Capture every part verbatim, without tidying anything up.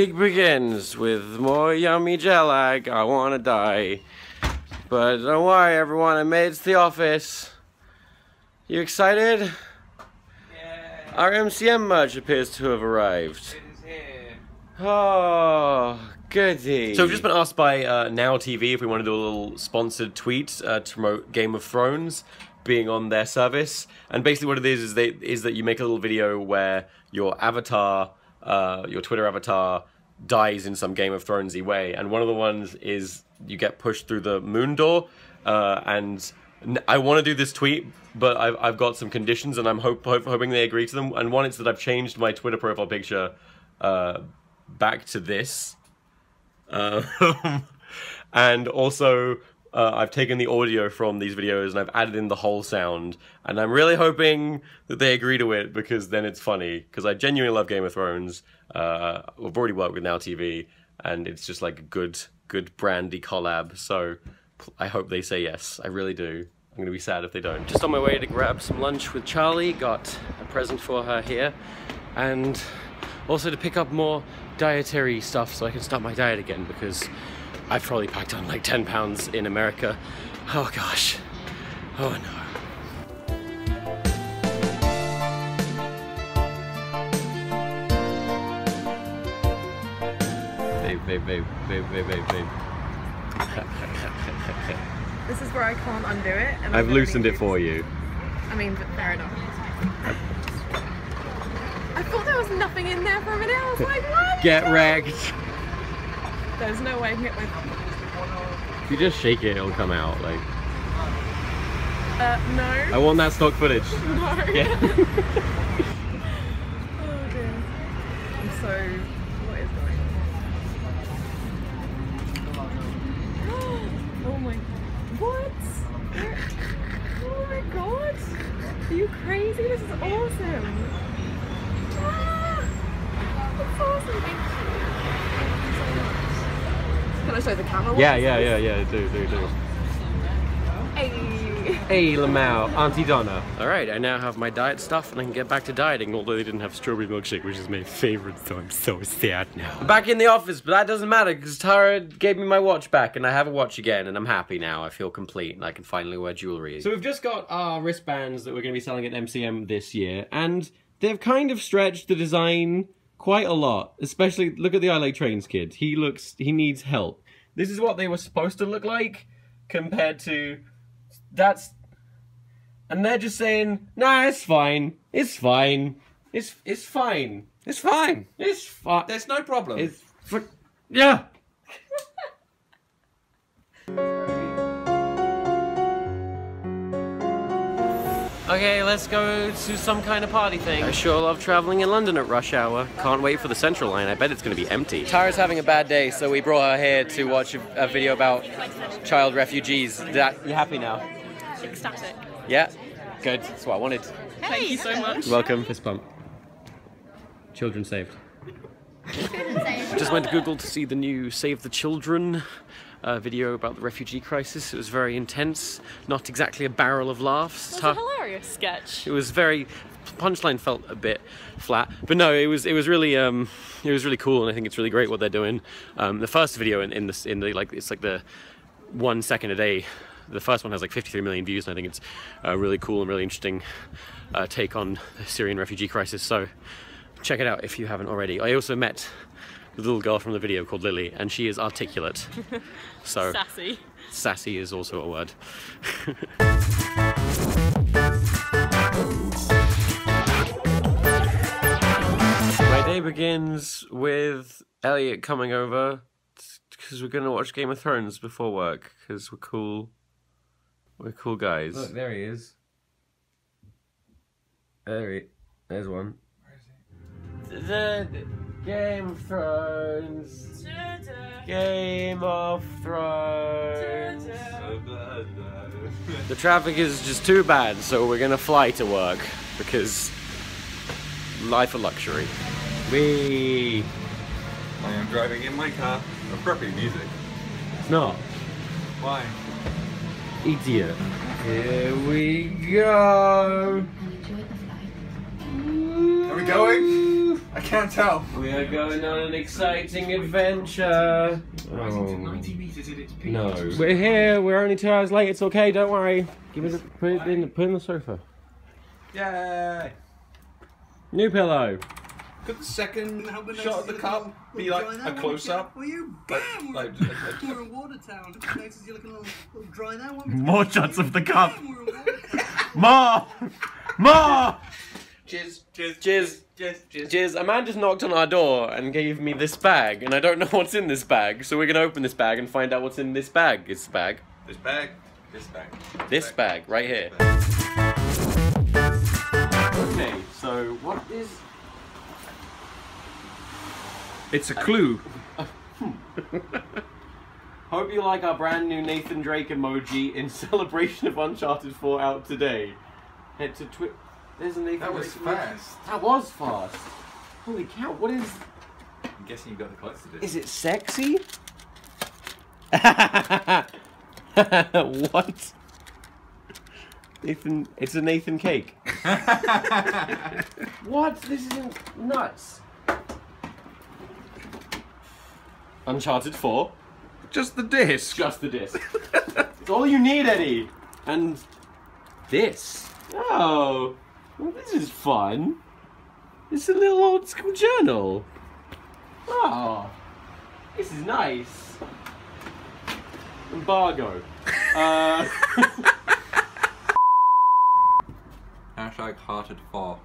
week begins with more yummy jet lag. I want to die. But don't worry, everyone. I made it to the office. You excited? Yay. Our M C M merch appears to have arrived. It is here. Oh, goody. So we've just been asked by uh, Now T V if we want to do a little sponsored tweet uh, to promote Game of Thrones being on their service. And basically what it is is, they, is that you make a little video where your avatar... Uh, your Twitter avatar dies in some Game of Thronesy way, and one of the ones is you get pushed through the moon door. Uh, and I want to do this tweet, but I've I've got some conditions, and I'm hope, hope hoping they agree to them. And one, it's that I've changed my Twitter profile picture uh, back to this, uh, and also uh, I've taken the audio from these videos and I've added in the whole sound. And I'm really hoping that they agree to it, because then it's funny. Because I genuinely love Game of Thrones. Uh, I've already worked with Now T V, and it's just like a good, good brandy collab. So I hope they say yes. I really do. I'm gonna be sad if they don't. Just on my way to grab some lunch with Charlie. Got a present for her here, and also to pick up more dietary stuff so I can start my diet again, because I've probably packed on like ten pounds in America. Oh gosh. Oh no. Babe, babe, babe, babe, babe, babe. This is where I can't undo it. And I've loosened it for you. I mean, but fair enough. I thought there was nothing in there for a minute. I was like, what? Get wrecked. There's no way I can get with it. If you just shake it, it'll come out. Like. Uh, no. I want that stock footage. No. Yeah. Oh dear. I'm so. Are you crazy? This is awesome! Ah, that's awesome! Can I show the camera? Yeah, yeah, yeah, yeah, do, do, do. Hey! Hey, LaMau, Auntie Donna. Alright, I now have my diet stuff and I can get back to dieting, although they didn't have strawberry milkshake, which is my favorite, so I'm so sad now. I'm back in the office, but that doesn't matter, because Tara gave me my watch back, and I have a watch again, and I'm happy now. I feel complete, and I can finally wear jewelry. So we've just got our wristbands that we're going to be selling at M C M this year, and they've kind of stretched the design quite a lot. Especially, look at the I Like Trains kid. He looks, he needs help. This is what they were supposed to look like, compared to... That's, and they're just saying, nah, it's fine, it's fine, it's it's fine, it's fine, it's fine. There's no problem. It's for, yeah. Okay, let's go to some kind of party thing. I sure love traveling in London at rush hour. Can't wait for the Central line. I bet it's going to be empty. Tara's having a bad day, so we brought her here to watch a, a video about child refugees. That, you happy now? Ecstatic. Yeah, good. That's what I wanted. Hey, thank you so much. Welcome. Fist bump. Children saved. Just went to Google to see the new Save the Children Uh, video about the refugee crisis. It was very intense, not exactly a barrel of laughs. It was Ta a hilarious sketch. It was very, punchline felt a bit flat, but no, it was it was really um, it was really cool, and I think it's really great what they're doing. Um, the first video in, in this in the like it's like the one second a day. The first one has like fifty-three million views, and I think it's a really cool and really interesting uh, take on the Syrian refugee crisis. So check it out if you haven't already. I also met the little girl from the video called Lily, and she is articulate. So sassy. Sassy is also a word. My day begins with Elliot coming over because we're gonna watch Game of Thrones before work, because we're cool. We're cool guys. Look, there he is. There he. There's one. Where is he? The Game of Thrones. Game of Thrones. The traffic is just too bad, so we're gonna fly to work because life a luxury. We. I am driving in my car. Appropriate music. It's not. Why? Idiot. Here we go. Are we going? I can't tell. We are going on an exciting adventure. Oh. No. We're here. We're only two hours late. It's okay. Don't worry. Give it. A, put it in. Put it in the sofa. Yay! New pillow. Could the second shot of the cup be like a close-up? Well, you bam! We're in Watertown. Notice you're looking a little, little dry now. More shots of the cup. More! More! Cheers. Cheers. Cheers. Cheers. Cheers. Cheers. A man just knocked on our door and gave me this bag, and I don't know what's in this bag, so we're going to open this bag and find out what's in this bag. It's the bag. This bag. This bag. This bag, right here. Okay, so what is... It's a clue. Hope you like our brand new Nathan Drake emoji in celebration of Uncharted four out today. Head to Twitter. There's a Nathan That was Drake fast. Emoji. That was fast. Holy cow, what is... I'm guessing you got the clothes to do. Is it sexy? What? Nathan... It's a Nathan cake. What? This is nuts. Uncharted four. Just the disc. Just the disc. It's all you need, Eddie. And this. Oh, well, this is fun. It's a little old school journal. Oh, this is nice. Embargo. uh, Hashtag hearted far.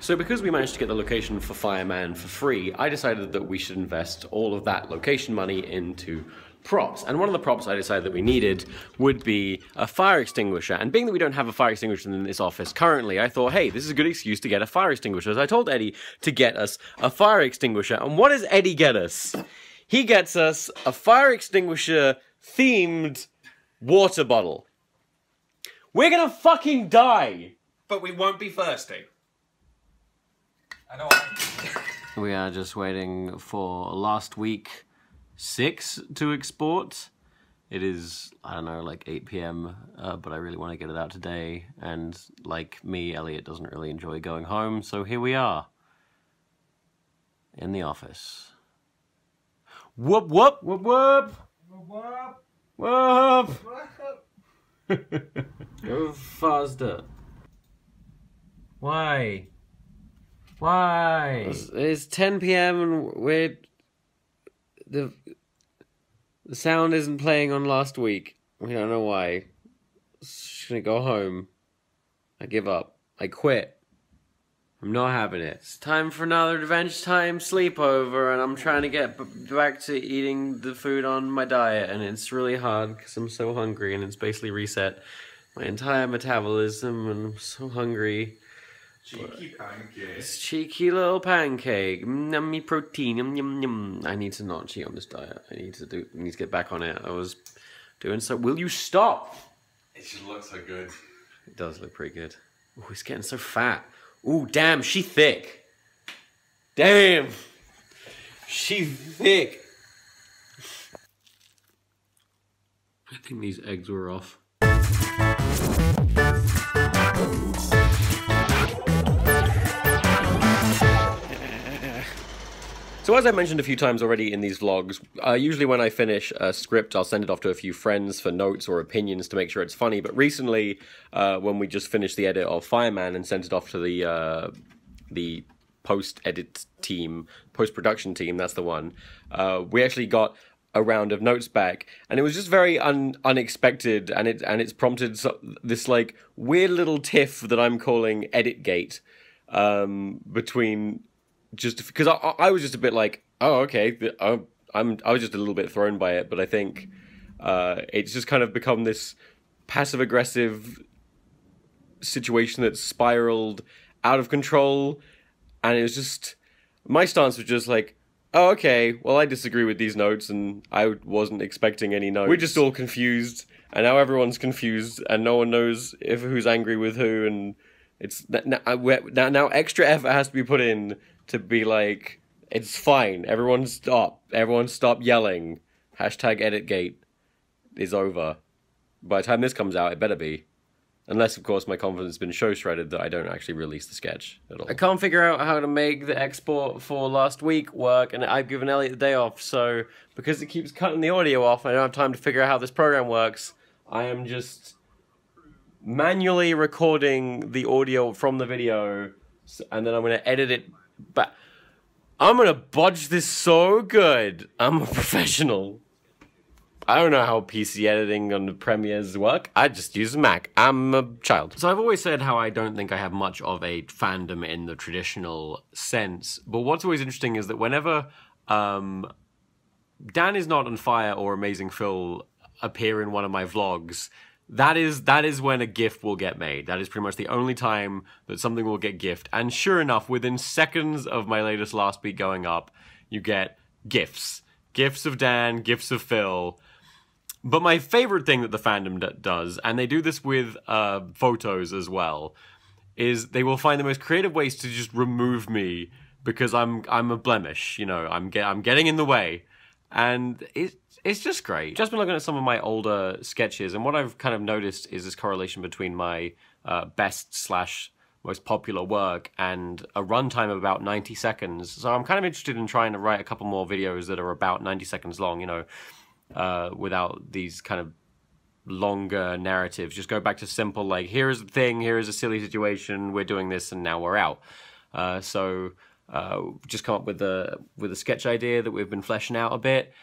So because we managed to get the location for Fireman for free, I decided that we should invest all of that location money into props. And one of the props I decided that we needed would be a fire extinguisher. And being that we don't have a fire extinguisher in this office currently, I thought, hey, this is a good excuse to get a fire extinguisher. So I told Eddie to get us a fire extinguisher. And what does Eddie get us? He gets us a fire extinguisher-themed water bottle. We're gonna fucking die! But we won't be thirsty. I know I we are just waiting for last week six to export. It is, I don't know, like eight p m, uh, but I really want to get it out today. And like me, Elliot doesn't really enjoy going home, so here we are. In the office. Whoop whoop! Whoop whoop! Whoop whoop! Whoop! Go faster. Why? Why? It's, it's ten p m and we're... The, the sound isn't playing on last week. We don't know why. Just gonna go home. I give up. I quit. I'm not having it. It's time for another adventure time sleepover and I'm trying to get b back to eating the food on my diet and it's really hard because I'm so hungry and it's basically reset my entire metabolism and I'm so hungry. Cheeky pancake. It's cheeky little pancake. Yummy protein. Yum, yum, yum. I need to not cheat on this diet. I need to do. I need to get back on it. I was doing so. Will you stop? It should look so good. It does look pretty good. Oh, he's getting so fat. Oh, damn, she thick. Damn, she thick. I think these eggs were off. So as I mentioned a few times already in these vlogs, uh, usually when I finish a script, I'll send it off to a few friends for notes or opinions to make sure it's funny. But recently, uh, when we just finished the edit of Fireman and sent it off to the uh, the post-edit team, post-production team, that's the one, uh, we actually got a round of notes back, and it was just very un unexpected, and it and it's prompted so this like weird little tiff that I'm calling Editgate um, between. Just because I, I was just a bit like, oh, okay, I, I'm, I was just a little bit thrown by it, but I think uh, it's just kind of become this passive-aggressive situation that spiraled out of control, and it was just, my stance was just like, oh, okay, well, I disagree with these notes, and I wasn't expecting any notes. We're just all confused, and now everyone's confused, and no one knows if who's angry with who, and it's now, now extra effort has to be put in to be like, it's fine, everyone stop, everyone stop yelling. Hashtag editgate is over. By the time this comes out, it better be. Unless, of course, my confidence has been so shredded that I don't actually release the sketch at all. I can't figure out how to make the export for last week work, and I've given Elliot the day off, so because it keeps cutting the audio off, I don't have time to figure out how this program works. I am just manually recording the audio from the video, and then I'm going to edit it back. I'm going to bodge this so good. I'm a professional. I don't know how P C editing on the Premieres work. I just use a Mac. I'm a child. So I've always said how I don't think I have much of a fandom in the traditional sense. But what's always interesting is that whenever um, Dan Is Not on Fire or Amazing Phil appear in one of my vlogs, that is, that is when a GIF will get made. That is pretty much the only time that something will get GIFed. And sure enough, within seconds of my latest last beat going up, you get GIFs. GIFs of Dan, GIFs of Phil. But my favorite thing that the fandom does, and they do this with uh, photos as well, is they will find the most creative ways to just remove me because I'm I'm a blemish. You know, I'm get I'm getting in the way, and it's it's just great. Just been looking at some of my older sketches, and what I've kind of noticed is this correlation between my uh, best slash most popular work and a runtime of about ninety seconds. So I'm kind of interested in trying to write a couple more videos that are about ninety seconds long. You know. Uh, without these kind of longer narratives. Just go back to simple, like, here is the thing, here is a silly situation, we're doing this, and now we're out. Uh, so uh, just come up with a, with a sketch idea that we've been fleshing out a bit.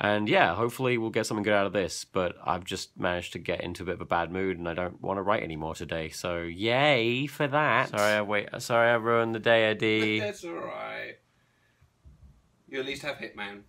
And yeah, hopefully we'll get something good out of this, but I've just managed to get into a bit of a bad mood and I don't want to write anymore today. So yay for that. Sorry I, wait, sorry I ruined the day, Eddie. That's all right. You at least have Hitman.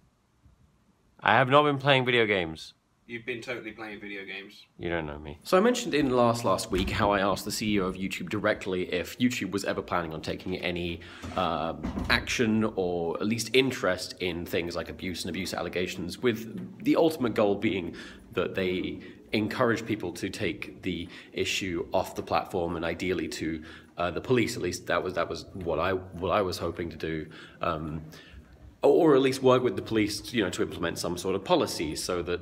I have not been playing video games. You've been totally playing video games. You don't know me. So I mentioned in last last week how I asked the C E O of YouTube directly if YouTube was ever planning on taking any uh, action or at least interest in things like abuse and abuse allegations, with the ultimate goal being that they encourage people to take the issue off the platform and ideally to uh, the police. At least that was that was what I what I was hoping to do. Um, Or at least work with the police, you know, to implement some sort of policy so that,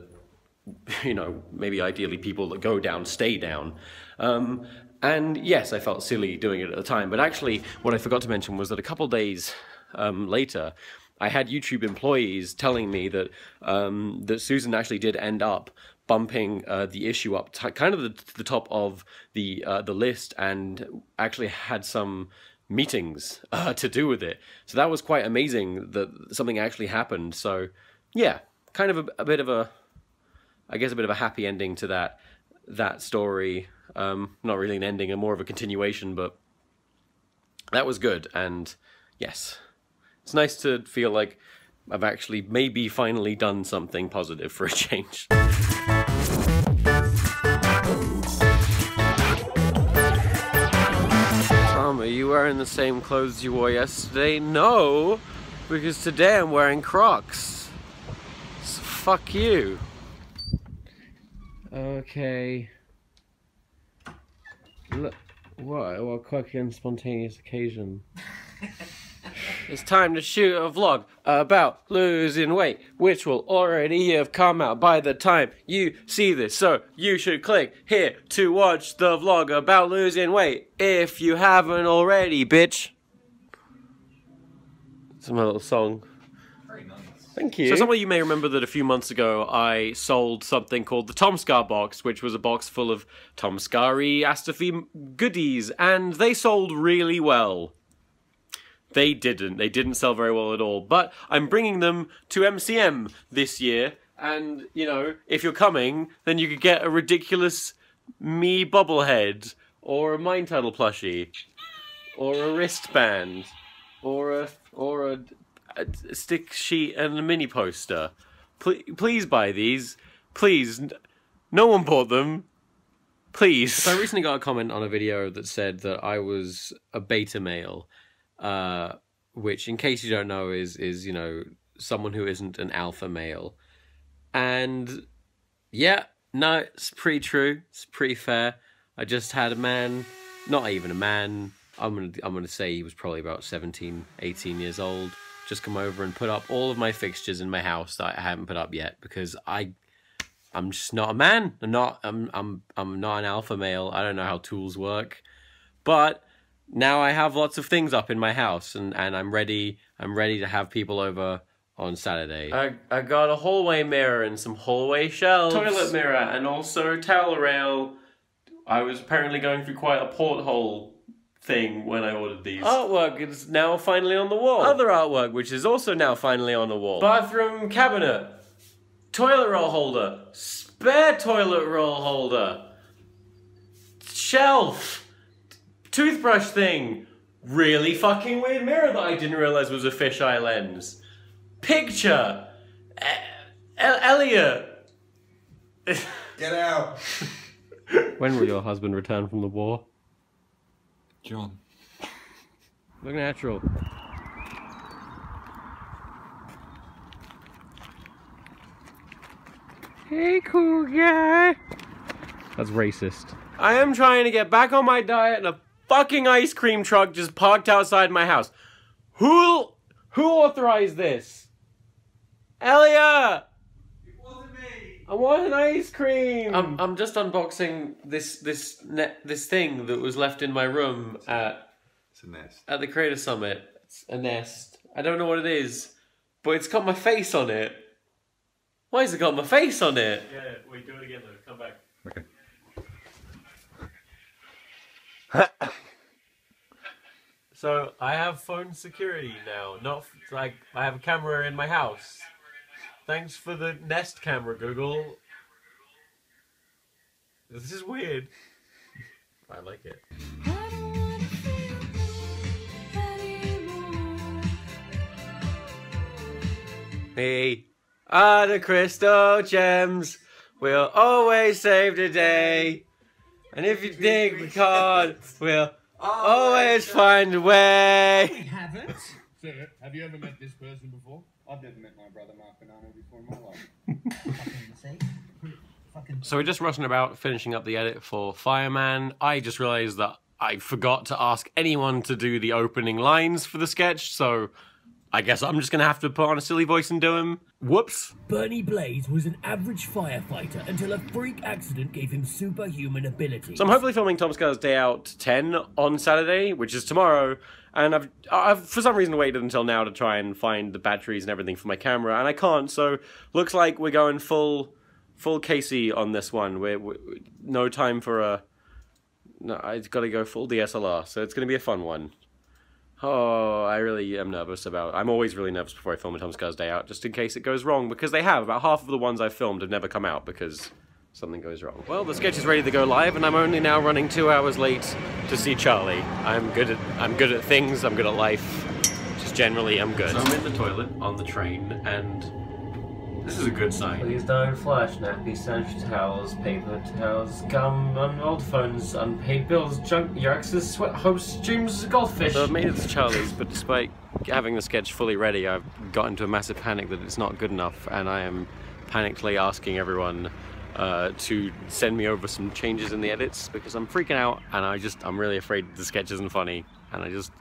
you know, maybe ideally people that go down stay down. Um, and yes, I felt silly doing it at the time, but actually what I forgot to mention was that a couple days um, later, I had YouTube employees telling me that um, that Susan actually did end up bumping uh, the issue up to kind of the, to the top of the uh, the list, and actually had some meetings uh, to do with it. So that was quite amazing that something actually happened. So yeah, kind of a, a bit of a, I guess a bit of a happy ending to that that story. Um, not really an ending, and more of a continuation, but that was good. And yes, it's nice to feel like I've actually maybe finally done something positive for a change. Are you wearing the same clothes you wore yesterday? No, because today I'm wearing Crocs. So fuck you. Okay. Look, what? What a quirky and spontaneous occasion. It's time to shoot a vlog about losing weight, which will already have come out by the time you see this. So you should click here to watch the vlog about losing weight if you haven't already, bitch. It's my little song. Very nice. Thank you. So some of you may remember that a few months ago I sold something called the TomScar box, which was a box full of TomScar-y Astafy goodies, and they sold really well. They didn't. They didn't sell very well at all. But I'm bringing them to M C M this year. And, you know, if you're coming, then you could get a ridiculous me bobblehead. Or a Mine Turtle plushie. Or a wristband. Or a, or a, a stick sheet and a mini poster. Please, please buy these. Please. No one bought them. Please. So I recently got a comment on a video that said that I was a beta male. Uh, which, in case you don't know, is, is, you know, someone who isn't an alpha male. And, yeah, no, it's pretty true. It's pretty fair. I just had a man, not even a man, I'm gonna, I'm gonna say he was probably about seventeen, eighteen years old, just come over and put up all of my fixtures in my house that I haven't put up yet, because I I'm just not a man. I'm not. I'm. I'm. I'm not an alpha male. I don't know how tools work, but now I have lots of things up in my house, and and I'm ready. I'm ready to have people over on Saturday. I I got a hallway mirror and some hallway shelves, toilet mirror, and also towel rail. I was apparently going through quite a porthole thing when I ordered these. Artwork is now finally on the wall. Other artwork, which is also now finally on the wall. Bathroom cabinet. Toilet roll holder. Spare toilet roll holder. Shelf. Toothbrush thing. Really fucking weird mirror that I didn't realize was a fisheye lens. Picture. E- Elliot. Get out. When will your husband return from the war? John. Look natural. Hey, cool guy. That's racist. I am trying to get back on my diet and a fucking ice cream truck just parked outside my house. Who, who authorized this? Elliot! It wasn't me. I want an ice cream. I'm, I'm just unboxing this, this, net, this thing that was left in my room it's at... A, it's a nest. At the Creator Summit. It's a nest. I don't know what it is, but it's got my face on it. Why has it got my face on it? Yeah, wait, do it again though, come back. Okay. So, I have phone security now, not like, I have a camera in my house. Thanks for the Nest camera, Google. This is weird. I like it. Hey. Ah, the Crystal Gems will always save the day. And if you dig the card, we'll always find a way. We haven't. Sir, have you ever met this person before? I've never met my brother Mark Bonanno before in my life. Fucking so we're just rushing about finishing up the edit for Fireman. I just realised that I forgot to ask anyone to do the opening lines for the sketch, so... I guess I'm just gonna have to put on a silly voice and do him. Whoops. Bernie Blaze was an average firefighter until a freak accident gave him superhuman abilities. So I'm hopefully filming TomScar's Day Out ten on Saturday, which is tomorrow. And I've, I've for some reason waited until now to try and find the batteries and everything for my camera, and I can't. So looks like we're going full, full Casey on this one. We're, we're no time for a. No, I've got to go full D S L R. So it's gonna be a fun one. Oh, I really am nervous about... I'm always really nervous before I film a TomScar's Day Out, just in case it goes wrong, because they have. About half of the ones I've filmed have never come out because something goes wrong. Well, the sketch is ready to go live, and I'm only now running two hours late to see Charlie. I'm good at, I'm good at things, I'm good at life. Just generally, I'm good. So I'm in the toilet on the train, and... This is a good sign. Please don't flush nappy, sanitary towels, paper towels, gum, unrolled phones, unpaid bills, junk, Yurx's, sweat hopes, James Goldfish. So I've made it to Charlie's, but despite having the sketch fully ready, I've got into a massive panic that it's not good enough, and I am panically asking everyone uh, to send me over some changes in the edits, because I'm freaking out, and I just, I'm really afraid the sketch isn't funny, and I just...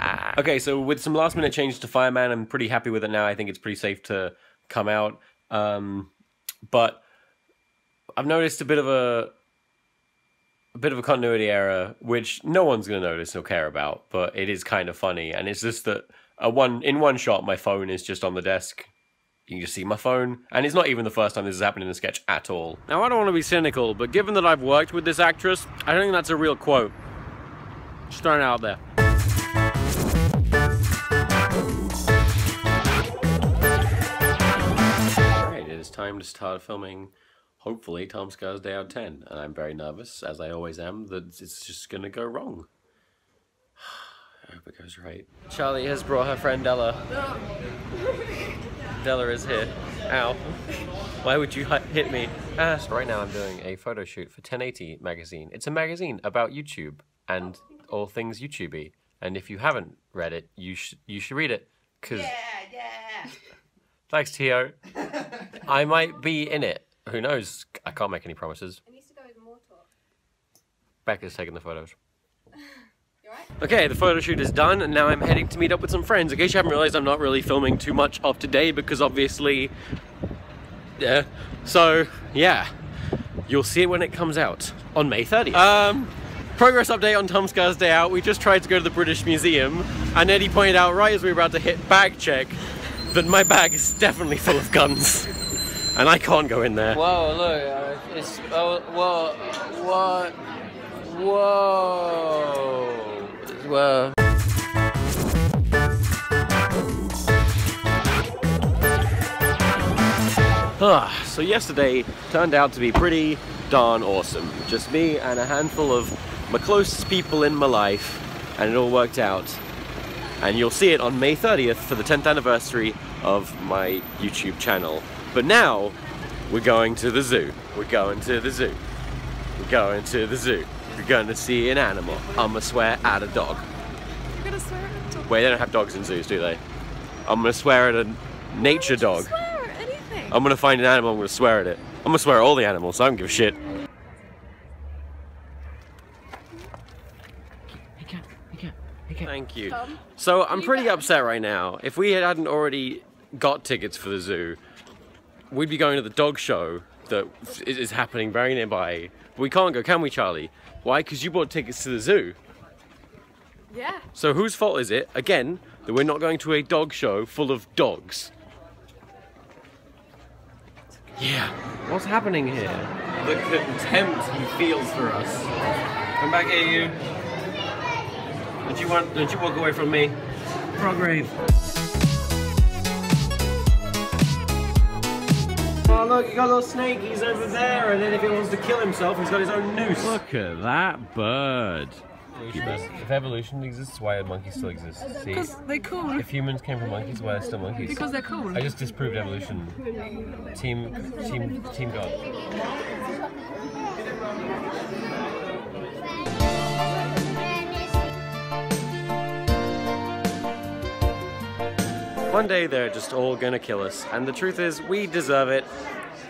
Ah. Okay, so with some last minute changes to Fireman, I'm pretty happy with it now. I think it's pretty safe to... come out, um, but I've noticed a bit of a, a bit of a continuity error, which no one's gonna notice or care about, but it is kind of funny, and it's just that a one in one shot, my phone is just on the desk. You can just see my phone, and it's not even the first time this has happened in a sketch at all. Now, I don't want to be cynical, but given that I've worked with this actress, I don't think that's a real quote. Just throwing it out there. Time to start filming, hopefully, TomScar's Day Out ten, and I'm very nervous, as I always am, that it's just gonna go wrong. I hope it goes right. Charlie has brought her friend Della. Della is here. Ow. Why would you hit me? Ah. So right now I'm doing a photo shoot for ten eighty Magazine. It's a magazine about YouTube and all things YouTube-y, and if you haven't read it, you, sh you should read it, because... Yeah, yeah! Thanks, Tio. I might be in it. Who knows? I can't make any promises. It needs to go with more talk. Becca's taking the photos. You alright? Okay, the photo shoot is done, and now I'm heading to meet up with some friends. In case you haven't realised, I'm not really filming too much of today because obviously uh, so yeah, you'll see it when it comes out on May thirtieth. Um, progress update on TomScar's day out. We just tried to go to the British Museum and Eddie pointed out right as we were about to hit bag check that my bag is definitely full of guns and I can't go in there. Whoa, look, it's, oh, whoa, what, whoa, whoa. So yesterday turned out to be pretty darn awesome. Just me and a handful of my closest people in my life, and it all worked out. And you'll see it on May thirtieth for the tenth anniversary of my YouTube channel. But now, we're going to the zoo. We're going to the zoo. We're going to the zoo. We're going to see an animal. I'm gonna swear at a dog. You're gonna swear at a dog? Wait, they don't have dogs in zoos, do they? I'm gonna swear at a nature dog. I'm gonna find an animal, I'm gonna swear at it. I'm gonna swear at all the animals, so I don't give a shit. I can't, I can't, I can't. Thank you. Tom, so I'm pretty bad? upset right now. If we hadn't already got tickets for the zoo, we'd be going to the dog show that is happening very nearby. But we can't go, can we, Charlie? Why? Because you bought tickets to the zoo. Yeah. So whose fault is it, again, that we're not going to a dog show full of dogs? Yeah. What's happening here? The contempt he feels for us. Come back here, you. Don't you want? Don't you walk away from me? Frog rave. Oh look, you got a little snake. He's over there, and then if he wants to kill himself, he's got his own noose. Look at that bird. If evolution exists, why monkey still exists? Because they're cool. If humans came from monkeys, why are still monkeys? Because they're cool. I just disproved evolution. Team, team, team God. One day they're just all gonna kill us, and the truth is, we deserve it.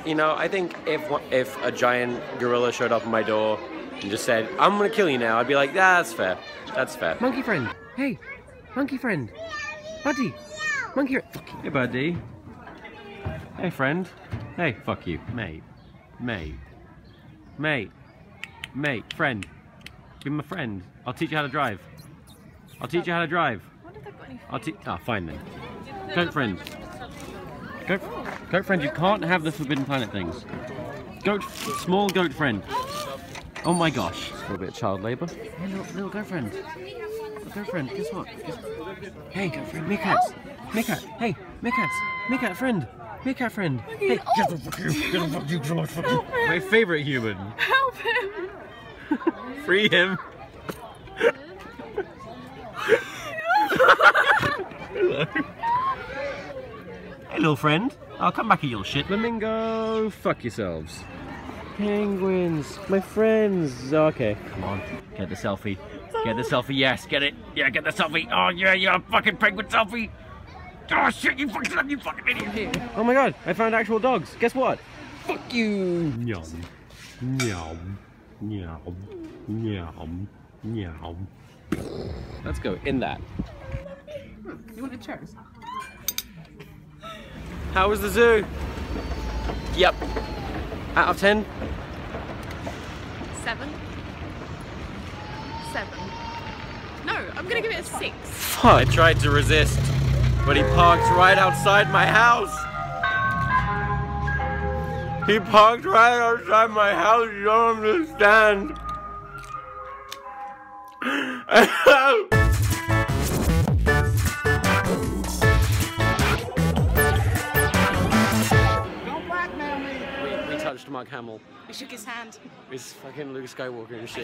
You know, I think if if a giant gorilla showed up at my door and just said, I'm gonna kill you now, I'd be like, yeah, that's fair. That's fair. Monkey friend. Hey, monkey friend. Buddy. Monkey friend. Hey, buddy. Hey, friend. Hey, fuck you. Mate. Mate. Mate. Mate. Friend. Be my friend. I'll teach you how to drive. I'll teach you how to drive. I'll teach. Ah, oh, fine then. Goat friend. Goat, goat friend, you can't have the Forbidden Planet things. Goat. Small goat friend. Oh my gosh. A little bit of child labour. Hey, little, little girlfriend. Little girlfriend, guess what? Guess... Hey, girlfriend, meerkats. Meerkat, hey, meerkats. Meerkat friend. Meerkat friend. Hey, get the fuck you. Get the fuck you. Get the fuck you. My favourite human. Help him. Free him. Hello. Hey, little friend. I'll come back at your shit. Flamingo, fuck yourselves. Penguins, my friends. Oh, okay, come on, get the selfie. Get the selfie. Yes, get it. Yeah, get the selfie. Oh yeah, yeah, fucking penguin selfie. Oh shit, you fucking love you fucking idiot. Oh my god, I found actual dogs. Guess what? Fuck you. Yum, yum, yum, yum, yum. Let's go in that. You want a chairs? How was the zoo? Yep. Out of ten? Seven. Seven. No, I'm gonna give it a six. I tried to resist, but he parked right outside my house. He parked right outside my house, you don't understand. Mark Hamill. We shook his hand. It's fucking Luke Skywalker and shit.